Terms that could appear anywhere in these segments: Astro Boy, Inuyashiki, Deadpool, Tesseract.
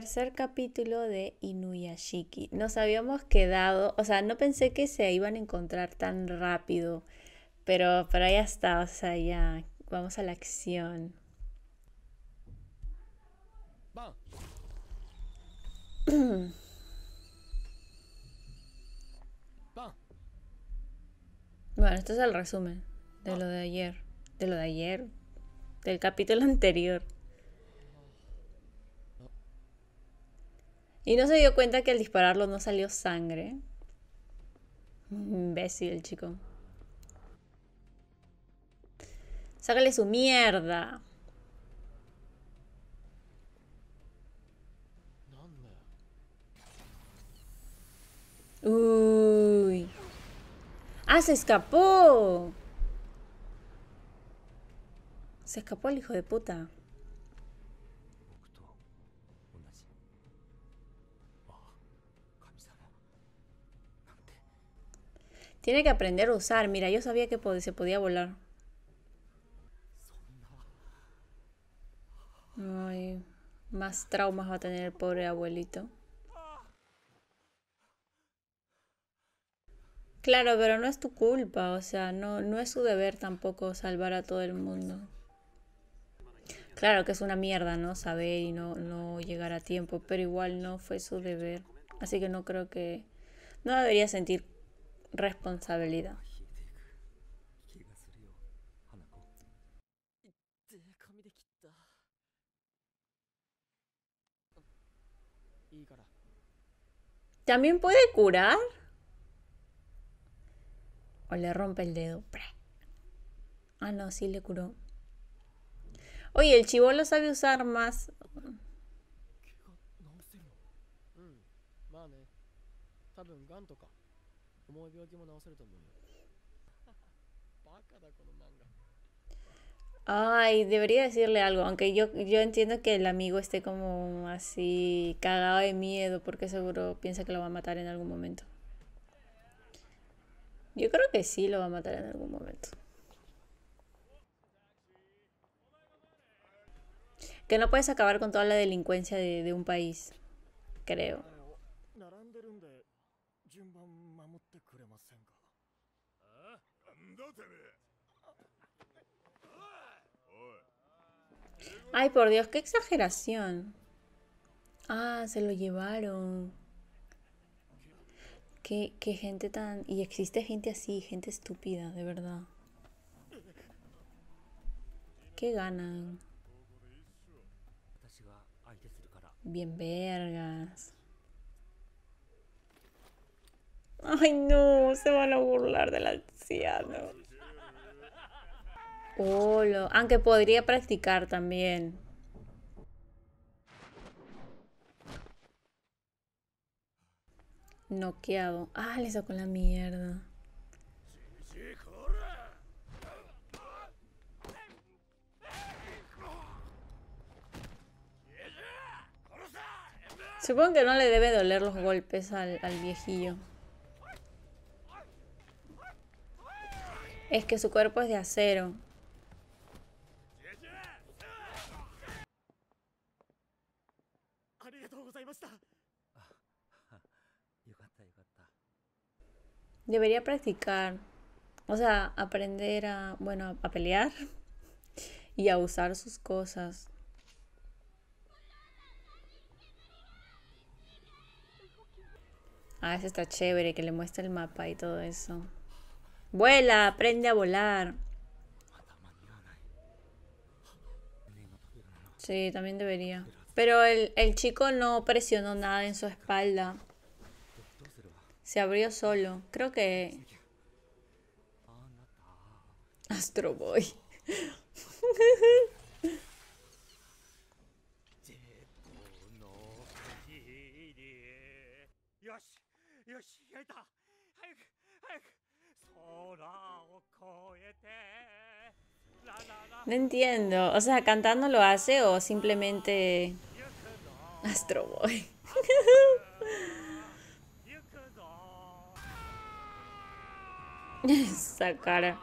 tercer capítulo de Inuyashiki. Nos habíamos quedado, o sea, no pensé que se iban a encontrar tan rápido, pero por ahí está, o sea, ya, vamos a la acción. Bueno, este es el resumen de lo de ayer, del capítulo anterior. Y no se dio cuenta que al dispararlo no salió sangre. Imbécil el chico. Sácale su mierda. Uy. ¡Ah, se escapó! Se escapó el hijo de puta. Tiene que aprender a usar. Mira, yo sabía que se podía volar. Ay, más traumas va a tener el pobre abuelito. Claro, pero no es tu culpa. O sea, no es su deber tampoco salvar a todo el mundo. Claro que es una mierda, ¿no? Saber y no llegar a tiempo. Pero igual no fue su deber. Así que no creo que... No debería sentir culpa. Responsabilidad. ¿También puede curar? ¿O le rompe el dedo? Ah, no, sí le curó. Oye, el chibolo sabe usar más... Ay, debería decirle algo, aunque yo entiendo que el amigo esté como así cagado de miedo porque seguro piensa que lo va a matar en algún momento. Yo creo que sí lo va a matar en algún momento. Que no puedes acabar con toda la delincuencia de un país, creo. Ay, por Dios, qué exageración. Ah, se lo llevaron. Qué gente tan... Y existe gente así, gente estúpida, de verdad. ¿Qué ganan? Bien vergas. Ay, no, se van a burlar del anciano. Aunque podría practicar también. Noqueado. Ah, le sacó la mierda. Supongo que no le debe doler los golpes al viejillo. Es que su cuerpo es de acero. Debería practicar. O sea, aprender a... Bueno, a pelear. Y a usar sus cosas. Ah, eso está chévere. Que le muestre el mapa y todo eso. Vuela, aprende a volar. Sí, también debería. Pero el chico no presionó nada en su espalda. Se abrió solo. Creo que... Astro Boy. No entiendo, o sea, ¿cantando lo hace o simplemente Astro Boy? Esa cara.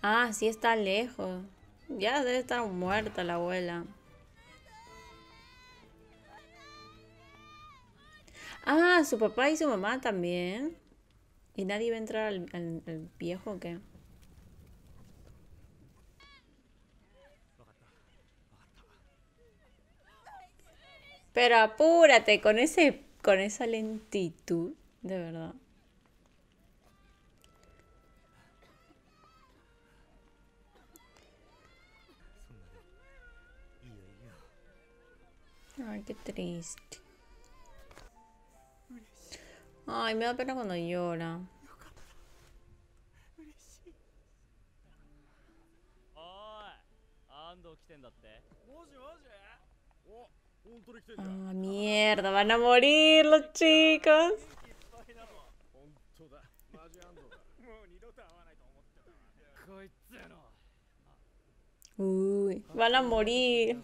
Ah, sí está lejos. Ya debe estar muerta la abuela. Ah, su papá y su mamá también. ¿Y nadie va a entrar al viejo o qué? Pero apúrate con esa lentitud, de verdad. Ay, qué triste. Ay, me da pena cuando llora. Ah, mierda, van a morir los chicos. Uy, van a morir.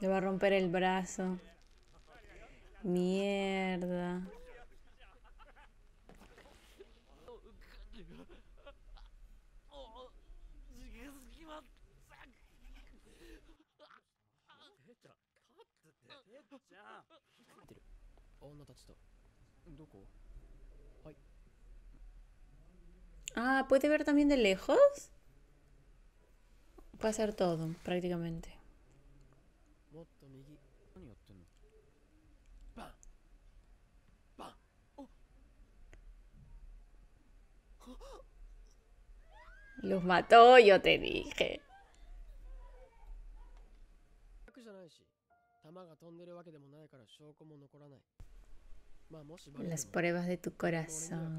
Le va a romper el brazo. Mierda. Ah, ¿puede ver también de lejos? Puede hacer todo, prácticamente. Los mató, yo te dije. Las pruebas de tu corazón.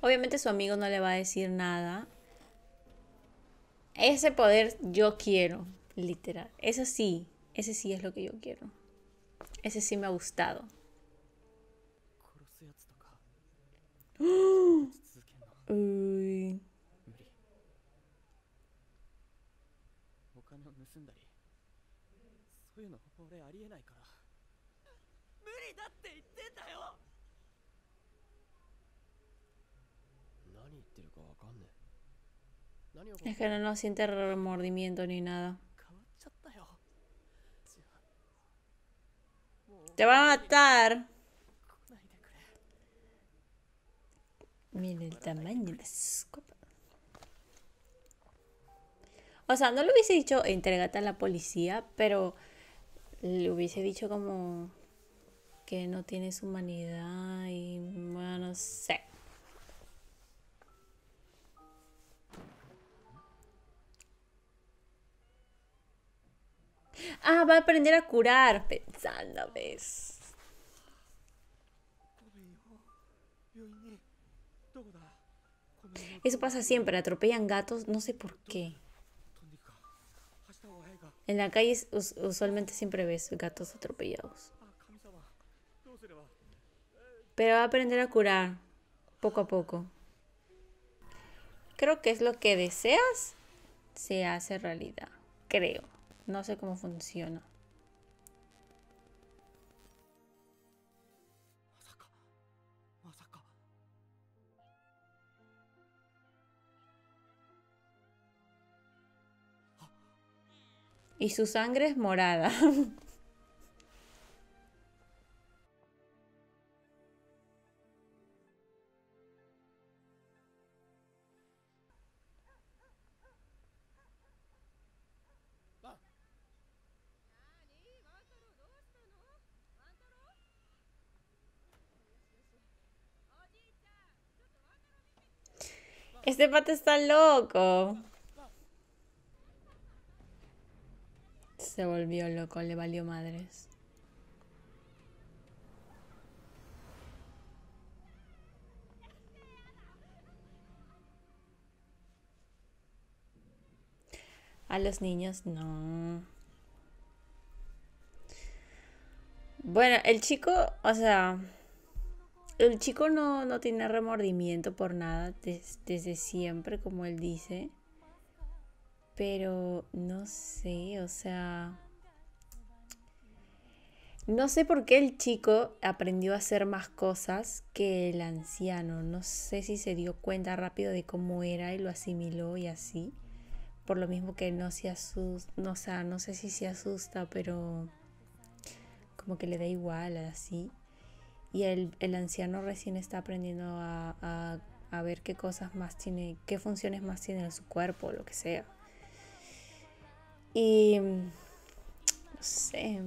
Obviamente su amigo no le va a decir nada. Ese poder yo quiero, literal. Ese sí es lo que yo quiero. Ese sí me ha gustado. Uy. Es que no siente remordimiento ni nada. Te va a matar. Mira el tamaño de su copa. O sea, no le hubiese dicho entrégate a la policía, pero le hubiese dicho como que no tienes humanidad y bueno, no sé. Ah, va a aprender a curar, pensando, ¿ves? Eso pasa siempre, atropellan gatos, no sé por qué. En la calle usualmente siempre ves gatos atropellados. Pero va a aprender a curar, poco a poco. Creo que es lo que deseas, se hace realidad, creo. No sé cómo funciona. Y su sangre es morada. Este pato está loco. Se volvió loco, le valió madres. A los niños no. Bueno, el chico, o sea... El chico no tiene remordimiento por nada desde siempre, como él dice. Pero no sé, o sea... No sé por qué el chico aprendió a hacer más cosas que el anciano. No sé si se dio cuenta rápido de cómo era y lo asimiló y así. Por lo mismo que no se asusta, no, o sea, no sé si se asusta, pero como que le da igual así. Y el anciano recién está aprendiendo a ver qué cosas más tiene, qué funciones más tiene en su cuerpo o lo que sea. Y no sé...